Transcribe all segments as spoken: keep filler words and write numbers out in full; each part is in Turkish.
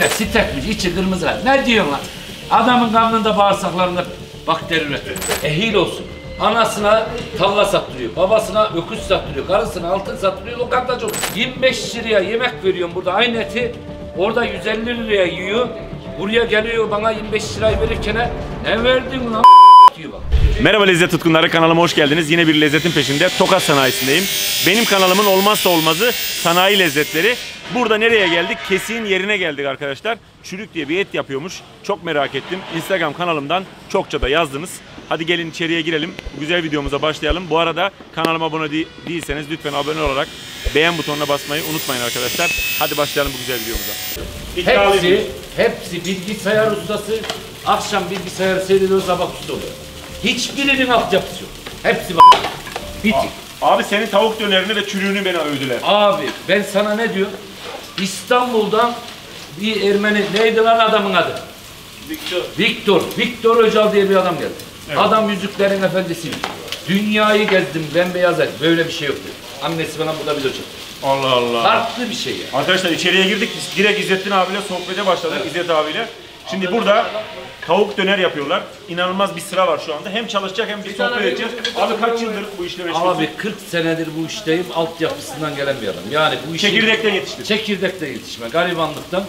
Direkt stepmiş, içi kırmızı var. Ne diyorsun lan? Adamın kanında bağırsaklarında bakteri üretiyor. Ehil olsun. Anasına tavla sattırıyor, babasına öküz sattırıyor, karısına altın sattırıyor, lokantacı oluyor. yirmi beş liraya yemek veriyorum burada, aynı eti orada yüz elli liraya yiyor. Buraya geliyor bana yirmi beş lirayı verirken ne verdin lan diyor bak. Merhaba lezzet tutkunları, kanalıma hoş geldiniz. Yine bir lezzetin peşinde Tokat sanayisindeyim. Benim kanalımın olmazsa olmazı sanayi lezzetleri. Burada nereye geldik? Kesiğin yerine geldik arkadaşlar. Çürük diye bir et yapıyormuş. Çok merak ettim. Instagram kanalımdan çokça da yazdınız. Hadi gelin içeriye girelim. Güzel videomuza başlayalım. Bu arada kanalıma abone değil, değilseniz lütfen abone olarak beğen butonuna basmayı unutmayın arkadaşlar. Hadi başlayalım bu güzel videomuza. Hepsi, hepsi bilgisayar ustası. Akşam bilgisayar seyrediyor, sabah usta oluyor. Hiçbirinin altyapısı yok. Hepsi bak. Bitik. Abi senin tavuk dönerini ve çürüğünü beni övdüler. Abi ben sana ne diyorum? İstanbul'dan bir Ermeni, neydi lan adamın adı? Viktor. Viktor. Viktor Öcal diye bir adam geldi. Evet. Adam yüzüklerin efendisiymiş. Dünyayı gezdim, bembeyaz et. Böyle bir şey yoktu. Annesi bana burada bir ölçek. Allah Allah. Farklı bir şey yani. Arkadaşlar içeriye girdik. Direkt İzzettin abiyle sohbete başladık. Evet. İzzet abiyle. Şimdi abi, burada tavuk döner yapıyorlar. İnanılmaz bir sıra var şu anda. Hem çalışacak hem bir sohbet edeceğiz. Abi kaç yıldır bu işle meşgulsün? Abi kırk senedir bu işteyim. Altyapısından gelen bir adam. Yani bu işin... Çekirdekten yetiştik. Çekirdekten yetişme. Garibanlıktan.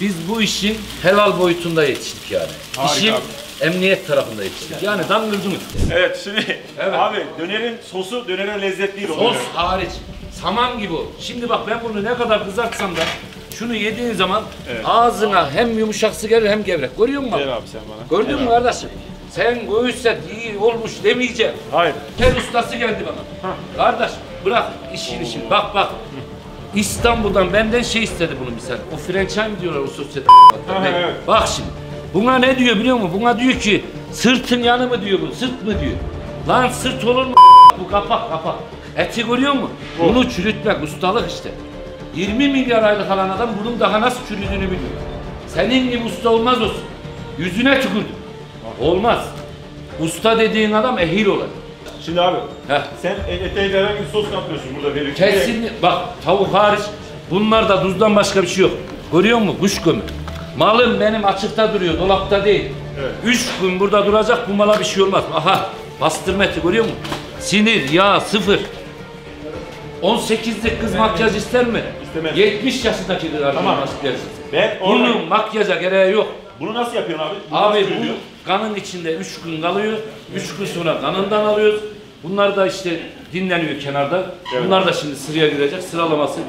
Biz bu işin helal boyutunda yetiştik yani. Harika İşin abi. Emniyet tarafında yetiştik. Yani damgırcı mı? Evet şimdi evet. Abi dönerin sosu dönerin lezzetli. Sos dönerin hariç. Saman gibi o. Şimdi bak ben bunu ne kadar kızartsam da şunu yediğin zaman evet. Ağzına hem yumuşaksı gelir hem gevrek. Görüyor musun? Gel abi sen bana. Gördün mü kardeşim? Sen göğüs et iyi olmuş demeyeceğim. Hayır. Ter ustası geldi bana. Hah. Kardeş bırak işini şimdi. Bak bak. Hı. İstanbul'dan benden şey istedi bunu misal. O franchise mi diyorlar o sosyete? Evet. Bak şimdi. Buna ne diyor biliyor musun? Buna diyor ki sırtın yanı mı diyor bu? Sırt mı diyor? Lan sırt olur mu? Bu kapak kapak. Eti görüyor musun? Olur. Bunu çürütmek ustalık işte. yirmi milyar aylık alan adam bunun daha nasıl çürüdüğünü biliyor. Senin gibi usta olmaz olsun. Yüzüne tükürdüm. Olmaz. Usta dediğin adam ehil olan. Şimdi abi, heh. Sen eteğe herhangi bir sos katmıyorsun burada verirken. Kesinlikle. Bak tavuk hariç bunlar da tuzdan başka bir şey yok. Görüyor musun? Kuş gömü. Malım benim açıkta duruyor, dolapta değil. Evet. Üç gün burada duracak bu mala bir şey olmaz. Aha bastırma eti görüyor musun? Sinir, yağ, sıfır. on sekizlik kız makyaj ister mi? İstemez. yetmiş yaşındaki kız tamam. Ben bunun oraya... makyaja gereği yok. Bunu nasıl yapıyorsun abi? Bunu abi bu kanın içinde üç gün kalıyor. üç gün sonra kanından alıyoruz. Bunlar da işte dinleniyor kenarda. Evet. Bunlar da şimdi sıraya girecek. Sıralaması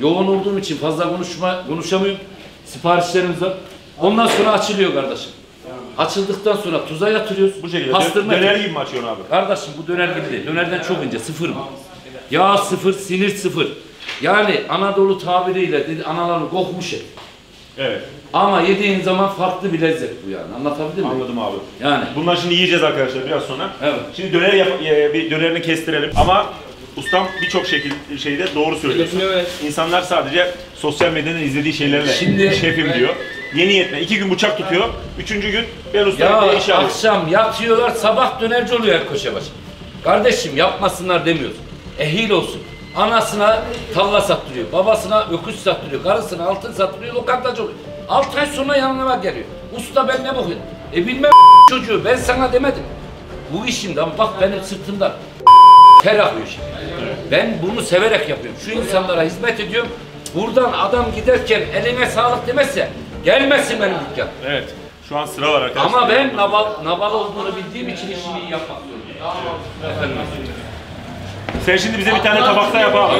yoğun olduğum için fazla konuşma konuşamıyorum. Siparişlerimiz var. Ondan sonra açılıyor kardeşim. Açıldıktan sonra tuza yatırıyoruz. Bu şekilde. Pastırma döner gibi mi açıyorsun abi? Kardeşim bu döner gibi değil. Dönerden çok ince. Sıfır mı? Yağ sıfır, sinir sıfır. Yani Anadolu tabiriyle dedi, anaları kokmuş et. Evet. Ama yediğin zaman farklı bir lezzet bu yani. Anlatabildim mi? Anladım abi. Yani. Bunları şimdi yiyeceğiz arkadaşlar biraz sonra. Evet. Şimdi döner yap bir dönerini kestirelim ama ustam birçok şekilde şeyde doğru söylüyorsun. Evet. İnsanlar sadece sosyal medyadan izlediği şeylerle şimdi, şefim evet. Diyor. Yeni yetme. İki gün bıçak tutuyor. Üçüncü gün ben ustayla iş alıyorum. Akşam yatıyorlar, sabah dönerci oluyor her köşe başı. Kardeşim yapmasınlar demiyoruz. Ehil olsun. Anasına tavla sattırıyor, babasına öküz sattırıyor, karısına altın sattırıyor, lokantacı oluyor. altı ay sonra yanına geliyor. Usta ben ne bakıyorum? E bilmem çocuğu ben sana demedim. Bu işimden bak benim sırtımdan ter akıyor şimdi. Ben bunu severek yapıyorum. Şu insanlara hizmet ediyorum. Buradan adam giderken eline sağlık demezse gelmesin benim dükkan. Evet. Şu an sıra var arkadaşlar. Ama ben naval, naval olduğunu bildiğim için işimi iyi yapmak zorundayım. Efendim. Sen şimdi bize bir tane tabakta yap abi.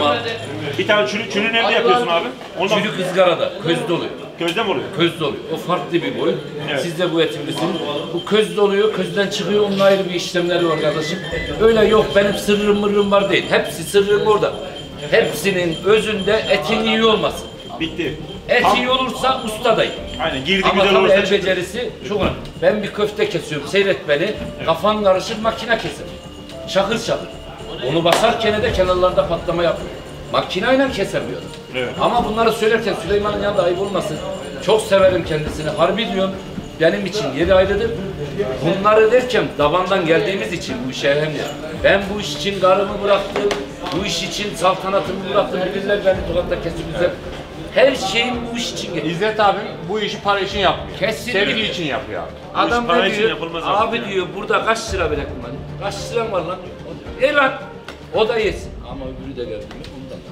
Bir tane çürü, çürü nerede yapıyorsun abi? Ondan... Çürük ızgarada, közde oluyor. Közde mi oluyor? Közde oluyor. O farklı bir boy. Evet. Siz de bu etimlisiniz. Bu közde oluyor, közden çıkıyor. Onun ayrı bir işlemleri var kardeşim. Öyle yok benim sırrım mırrım var değil. Hepsi sırrım orada. Hepsinin özünde etin iyi olması. Bitti. Et tam iyi olursa ustadayım. Aynen girdi ama güzel olursa el becerisi çıktı. Çok önemli. Ben bir köfte kesiyorum, seyret beni. Evet. Kafan karışır, makine keser. Şakır şakır. Onu basarken de kenarlarda patlama yapıyor. Makineyle kesemiyor. Evet. Ama bunları söylerken Süleyman'ın yanında ayıp olmasın. Çok severim kendisini. Harbi diyorum. Benim için yeri ayrıdır. Bunları derken davandan geldiğimiz için bu işe önemli. Ben bu iş için karımı bıraktım. Bu iş için saltanatımı bıraktım. Bilirler beni Tokat'ta kesimizde. Her şeyin bu iş için geçiyor. İzzet abim bu işi para için yapmıyor. Kesinlikle. Sevgi için yapıyor abi. Bu adam da diyor, abi yani. Diyor burada kaç lira bile kullanıyor. Kaç lira var lan diyor. E lan, o da yesin. Ama öbürü de geldi mi ondan da.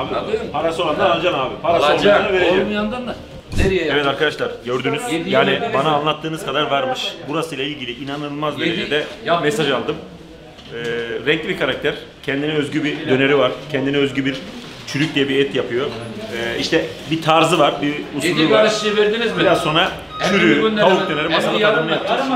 Abi anladın parası olandan alacaksın abi. Parası alacak, olmayandan vereceksin. Olmayandan da. Nereye evet arkadaşlar gördünüz yani bana anlattığınız kadar varmış. Burasıyla ilgili inanılmaz derecede mesaj aldım. Ee, renkli bir karakter. Kendine özgü bir döneri var. Kendine özgü bir çürük diye bir et yapıyor. Ee, işte bir tarzı var, bir usulü var. Verdiniz mi? Biraz sonra çürüğü, tavuk döneri, masalı tadını yapacağız.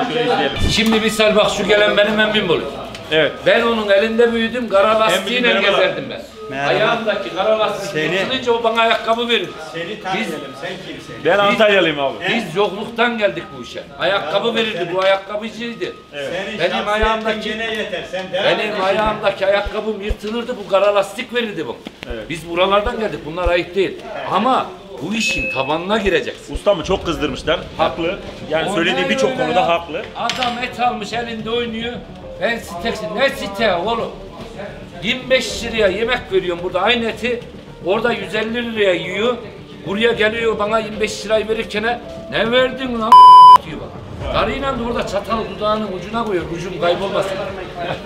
Şimdi misal bak şu gelen benim emmim olur. Evet. Ben onun elinde büyüdüm, kara lastiğiyle gezerdim ben. Merhaba. Ayağımdaki kara lastiği tutulunca o bana ayakkabı verir. Seni tanıyalım, sen kimsin? Ben Antalyalıyım abi. Biz evet. Yokluktan geldik bu işe. Ayakkabı evet. Verirdi, bu ayakkabıcıydı. Evet. Benim ayağımdaki, yeter. Sen benim ayağımdaki ayakkabım yırtılırdı, bu kara lastik verirdi bu. Evet. Biz buralardan geldik, bunlar ayıp değil. Evet. Ama bu işin tabanına gireceksin. Ustamı çok kızdırmışlar, haklı. Yani söylediği birçok konuda ya. Haklı. Adam et almış, elinde oynuyor. Ben sitesi, ne site oğlum? yirmi beş liraya yemek veriyorum burada aynı eti, orada yüz elli liraya yiyor. Buraya geliyor bana yirmi beş lirayı verirken ne verdin lan diyor bana. Karıyla da orada çatal dudağının ucuna koyuyor, ucum kaybolmasın.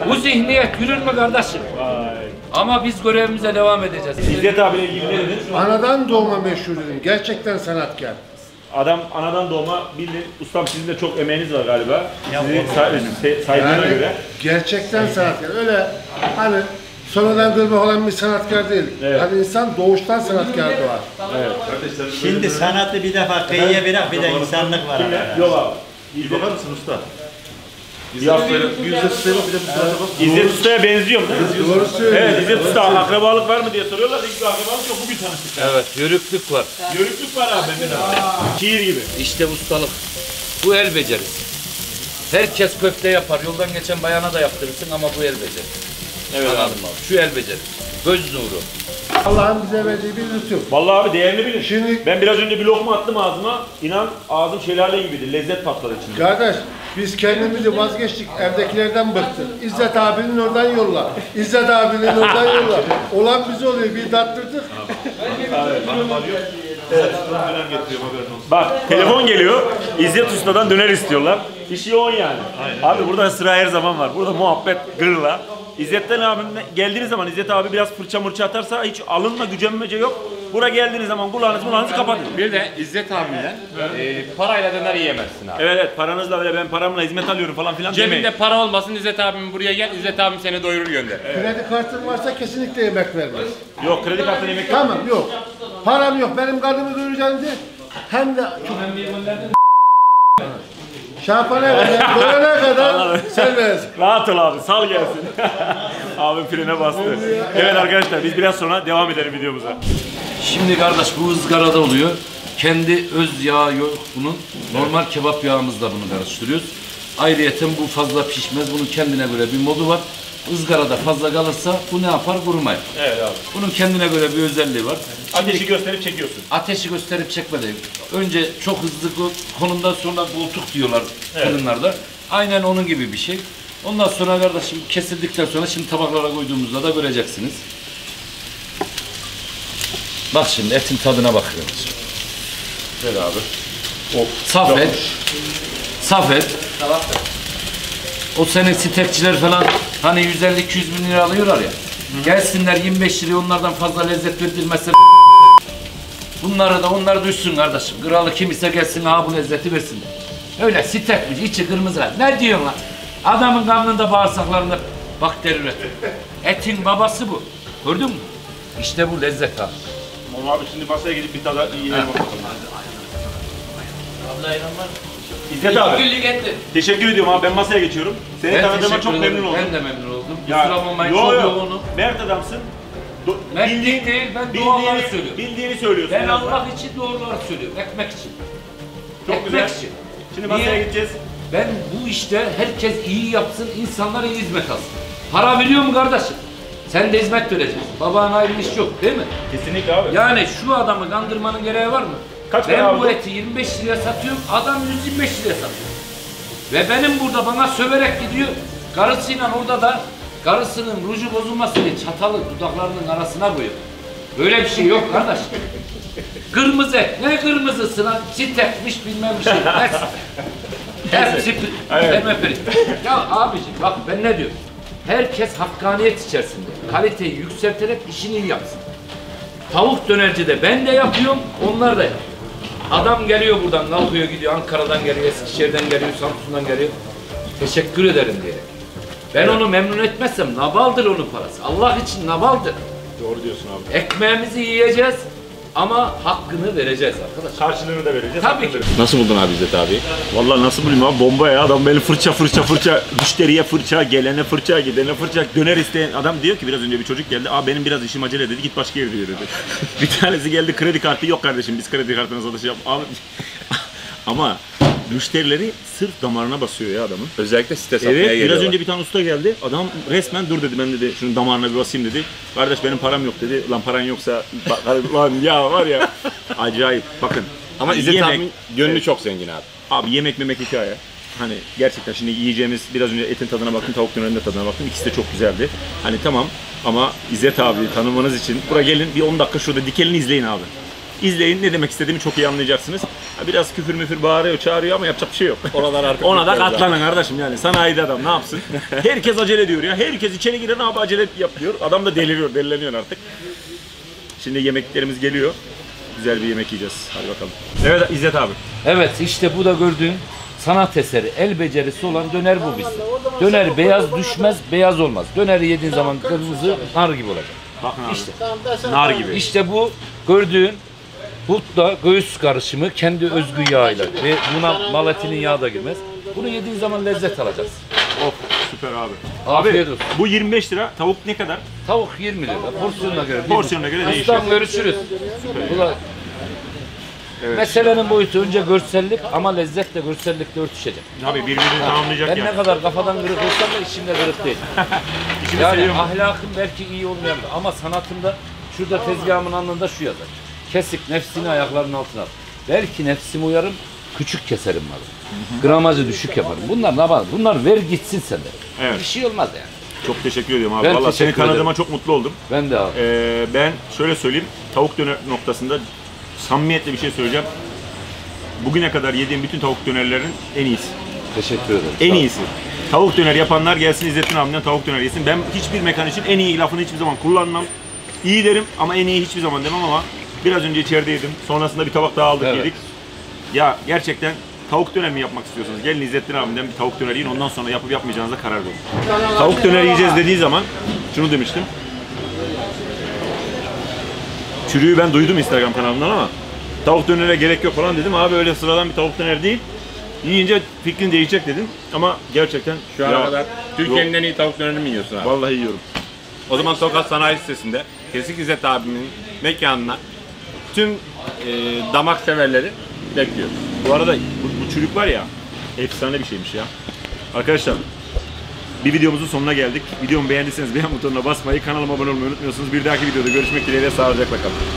Bu zihniyet yürür mü kardeşim? Vay. Ama biz görevimize devam edeceğiz. İzzet abiyle ilgili ne dedin? Anadan doğma meşhur dedim, gerçekten sanatkar. Adam anadan doğma bildi. Ustam sizin de çok emeğiniz var galiba. Sizin saygına yani göre. Gerçekten sanatkar. Öyle hani sonradan görme olan bir sanatkar değil. Evet. Hani insan doğuştan sanatkar doğar. Evet. Evet. Şimdi sanatı bir defa kıyıya bırak bir de insanlık var. Yok abi. Bir bakar mısın usta? İzzet Usta'ya benziyor mu? Evet, İzzet Usta akrabalık var mı diye soruyorlar. İlk bir akrabalık yok, bugün tanıştık. Evet, yörüklük var. Yörüklük var abi bende de. Şiir gibi. İşte ustalık. Bu el becerisi. Herkes köfte yapar. Yoldan geçen bayana da yaptırırsın ama bu el becerisi. Evet abi. Şu el becerisi. Göz nuru. Allah'ın bize verdiği bir lütuf. Vallahi abi değerini bilin. Şimdi ben biraz önce bir lokma attım ağzıma. İnan ağzım şelale gibiydi. Lezzet patladı içinde. Kardeş biz kendimizi vazgeçtik. Evdekilerden bıktık. İzzet abinin oradan yolla. İzzet abinin oradan yolla. Olan bize oluyor. Bir tattırdık. Evet. Bak telefon geliyor. İzzet Usta'dan döner istiyorlar. İşi on yani. Aynen. Abi burada sıra her zaman var. Burada muhabbet gırla. İzzet'ten abim geldiğiniz zaman İzzet abi biraz fırça mırça atarsa hiç alınma gücenmece yok. Buraya geldiğiniz zaman kulağınızı kulağınızı kapatın. Bir de İzzet abiyle e, parayla döner yiyemezsin abi. Evet evet paranızla bile ben paramla hizmet alıyorum falan filan Cebinde demeyin. Cebinde para olmasın İzzet abim buraya gel İzzet abim seni doyurur gönder. Evet. Kredi kartın varsa kesinlikle yemek vermez. Yok kredi kartına yemek vermez. Tamam yok. Param yok benim karnımı doyuracağım diye hem de şampanya doyana kadar sen versin. Rahat ol abi sal gelsin. Abim frene bastı. Evet arkadaşlar biz biraz sonra devam edelim videomuza. Şimdi kardeş bu ızgarada oluyor. Kendi öz yağı yok bunun. Normal kebap yağımızla bunu karıştırıyoruz. Ayrıyeten bu fazla pişmez. Bunun kendine göre bir modu var. Izgarada fazla kalırsa bu ne yapar? Kurumaya. Evet abi. Bunun kendine göre bir özelliği var. Ateşi Şimdi, gösterip çekiyorsun. Ateşi gösterip çekme değil. Önce çok hızlı konumdan sonra koltuk diyorlar fırınlarda. Evet. Aynen onun gibi bir şey. Ondan sonra kardeşim kesildikten sonra şimdi tabaklara koyduğumuzda da göreceksiniz. Bak şimdi etin tadına bakıyoruz. Şöyle abi. Of, saf et. Saf et. O senin stekçiler falan hani yüz elli iki yüz bin lira alıyorlar ya. Hı. Gelsinler yirmi beş liraya onlardan fazla lezzet verdirmezse bunlara da onlar düşsün kardeşim. Kralı kim ise gelsin ha bu lezzeti versin. Öyle stekmiş içi kırmızı. Ne diyorsun lan? Adamın karnında bağırsaklarında bakteri üretiyor. Etin babası bu. Gördün mü? İşte bu lezzet abi. Oğlum abi şimdi masaya gidip bir tane yiyelim bakalım. Abla ayran var mı? İzzet abi. Teşekkür ediyorum abi ben masaya geçiyorum. Seni ben tanıdığıma çok memnun oldum. Ben de memnun oldum. Kusura bakmayın çok yoğunum. Mert adamsın. Do Mert bildiğin değil ben doğruları söylüyorum. Bildiğini söylüyorsun. Ben Allah için doğruları söylüyorum. Ekmek için. Çok Ekmek güzel. için. Şimdi masaya Niye? gideceğiz. Ben bu işte herkes iyi yapsın, insanlara iyi hizmet alsın. Para veriyor mu kardeşim? Sen de hizmet vereceksin. Babanın ayrı iş yok değil mi? Kesinlikle abi. Yani şu adamı kandırmanın gereği var mı? Kaç ben bu eti yirmi beş liraya satıyorum, adam yüz yirmi beş liraya satıyor. Ve benim burada bana söverek gidiyor. Karısıyla orada da karısının ruju bozulmasını çatalı dudaklarının arasına koyuyor. Böyle bir şey yok kardeş. Kırmızı et. Ne kırmızısı lan? Sitekmiş bilmem bir şey. Her sipit. Ya abiciğim bak ben ne diyorum? Herkes hakkaniyet içerisinde kaliteyi yükselterek işini iyi yapsın. Tavuk dönerci de ben de yapıyorum, onlar da yapıyor. Adam geliyor buradan, kalkıyor gidiyor, Ankara'dan geliyor, Eskişehir'den geliyor, Samsun'dan geliyor. Teşekkür ederim diyerek. Ben evet. onu memnun etmezsem nabaldır onun parası. Allah için nabaldır. Doğru diyorsun abi. Ekmeğimizi yiyeceğiz ama hakkını vereceğiz arkadaş. Karşılığını da vereceğiz. Tabii ki. Nasıl buldun abi İzzet abi? Vallahi nasıl bulayım abi, bomba ya. Adam böyle fırça fırça fırça, müşteriye fırça, gelene fırça, gidene fırça, döner isteyen adam diyor ki biraz önce bir çocuk geldi. Aa benim biraz işim acele dedi, git başka yere diyor dedi. Bir tanesi geldi, kredi kartı yok kardeşim, biz kredi kartına satış yap. Ama müşterileri sırf damarına basıyor ya adamın. Özellikle site satmaya geliyorlar. Evet, biraz önce bir tane usta geldi. Adam resmen dur dedi, ben dedi şunu damarına bir basayım dedi. Kardeş benim param yok dedi. Lan paran yoksa lan ya var ya. Acayip bakın. Ama hani İzzet abi gönlü evet. çok zengin abi. Abi yemek memek hikaye. Hani gerçekten şimdi yiyeceğimiz, biraz önce etin tadına baktım, tavuk dönerinin de tadına baktım. İkisi de çok güzeldi. Hani tamam ama İzzet abi tanımanız için buraya gelin, bir on dakika şurada dikelini izleyin abi. İzleyin, ne demek istediğimi çok iyi anlayacaksınız. Biraz küfür müfür bağırıyor, çağırıyor ama yapacak bir şey yok. Oradan artık ona da katlanın kardeşim yani. Sanayide adam ne yapsın? Herkes acele ediyor ya. Herkes içeri giren abi acele yapıyor. Adam da deliriyor, delileniyor artık. Şimdi yemeklerimiz geliyor. Güzel bir yemek yiyeceğiz. Hadi bakalım. Evet İzzet abi. Evet işte bu da gördüğün sanat eseri, el becerisi olan döner bu biz. Döner beyaz düşmez, beyaz olmaz. Döneri yediğin zaman kırmızı nar gibi olacak. Bakın abi. İşte. Nar gibi. İşte bu gördüğün Bulutla göğüs karışımı kendi özgü yağıyla ve buna malatinin yağı da girmez. Bunu yediğin zaman lezzet alacağız. Of süper abi. Afiyet olsun. Bu yirmi beş lira. Tavuk ne kadar? Tavuk yirmi lira. Porsiyonuna göre. Porsiyonuna göre değişiyor. Aslan görüşürüz. Süper. Bu da... Evet. Meselenin boyutu önce görsellik ama lezzetle görsellikle örtüşecek. Abi birbirini tamamlayacak yani. Ben ne kadar kafadan kırık olsam da işimde kırık değil. Yani ahlakım belki iyi olmayabilir ama sanatımda şurada tezgahımın anında şu yazar. Kesik nefsini ayaklarının altına at. Belki nefsimi uyarım, küçük keserim malım. Gramajı düşük yaparım. Bunlar ne var? Bunlar ver gitsin sende. Evet. Bir şey olmaz yani. Çok teşekkür ediyorum abi. Ben vallahi seni tanıdığıma çok mutlu oldum. Ben de abi. Ee, ben şöyle söyleyeyim, tavuk döner noktasında samimiyetle bir şey söyleyeceğim. Bugüne kadar yediğim bütün tavuk dönerlerin en iyisi. Teşekkür ederim. En iyisi. Tavuk döner yapanlar gelsin İzzettin abimden tavuk döner yesin. Ben hiçbir mekan için en iyi lafını hiçbir zaman kullanmam. İyi derim ama en iyi hiçbir zaman demem ama biraz önce içerideydim. Sonrasında bir tabak daha aldık evet. yedik. Ya gerçekten tavuk döner mi yapmak istiyorsunuz? Gelin İzzettin abimden bir tavuk döner yiyin. Ondan sonra yapıp yapmayacağınıza karar verin. Tavuk döner yiyeceğiz dediği zaman şunu demiştim. Çürüğü ben duydum Instagram kanalından ama tavuk dönere gerek yok falan dedim. Abi öyle sıradan bir tavuk döner değil. Yiyince fikrin değişecek dedim. Ama gerçekten şu ana kadar Türkiye'nin en iyi tavuk dönerini mi yiyorsun abi? Vallahi yiyorum. O zaman Tokat Sanayi Sitesi'nde Kesik İzzet abimin mekanına tüm e, damak severleri bekliyor. Bu arada bu, bu çürük var ya, efsane bir şeymiş ya. Arkadaşlar bir videomuzun sonuna geldik. Videomu beğendiyseniz beğen butonuna basmayı, kanalıma abone olmayı unutmuyorsunuz. Bir dahaki videoda görüşmek dileğiyle, sağlıcakla kalın.